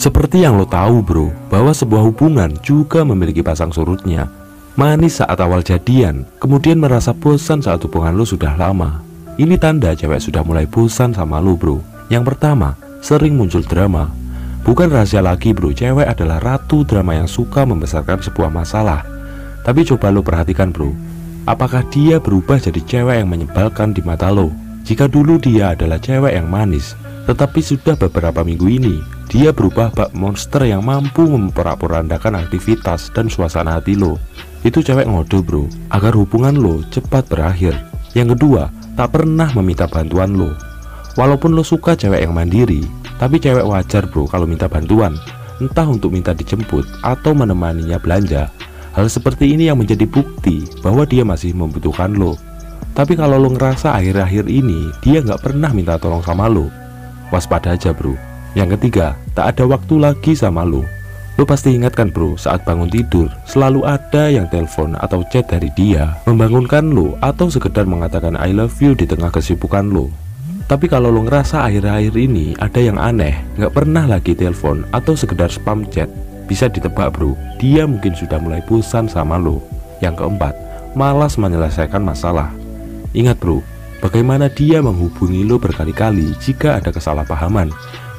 Seperti yang lo tahu bro, bahwa sebuah hubungan juga memiliki pasang surutnya. Manis saat awal jadian, kemudian merasa bosan saat hubungan lo sudah lama. Ini tanda cewek sudah mulai bosan sama lo bro. Yang pertama, sering muncul drama. Bukan rahasia lagi bro, cewek adalah ratu drama yang suka membesarkan sebuah masalah. Tapi coba lo perhatikan bro, apakah dia berubah jadi cewek yang menyebalkan di mata lo? Jika dulu dia adalah cewek yang manis, tetapi sudah beberapa minggu ini dia berubah bak monster yang mampu memporak-porandakan aktivitas dan suasana hati lo. Itu cewek ngode bro, agar hubungan lo cepat berakhir. Yang kedua, tak pernah meminta bantuan lo. Walaupun lo suka cewek yang mandiri, tapi cewek wajar bro kalau minta bantuan, entah untuk minta dijemput atau menemaninya belanja. Hal seperti ini yang menjadi bukti bahwa dia masih membutuhkan lo. Tapi kalau lo ngerasa akhir-akhir ini dia nggak pernah minta tolong sama lo, waspada aja bro. Yang ketiga, tak ada waktu lagi sama lo. Lo pasti ingat kan bro, saat bangun tidur selalu ada yang telepon atau chat dari dia, membangunkan lo atau sekedar mengatakan I love you di tengah kesibukan lo. Tapi kalau lo ngerasa akhir-akhir ini ada yang aneh, nggak pernah lagi telepon atau sekedar spam chat, bisa ditebak bro, dia mungkin sudah mulai bosan sama lo. Yang keempat, malas menyelesaikan masalah. Ingat bro, bagaimana dia menghubungi lo berkali-kali jika ada kesalahpahaman.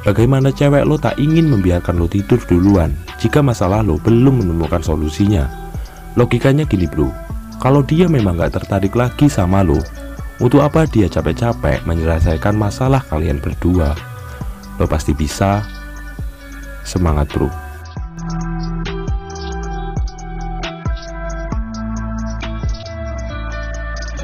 Bagaimana cewek lo tak ingin membiarkan lo tidur duluan jika masalah lo belum menemukan solusinya. Logikanya gini bro, kalau dia memang gak tertarik lagi sama lo, untuk apa dia capek-capek menyelesaikan masalah kalian berdua? Lo pasti bisa. Semangat bro.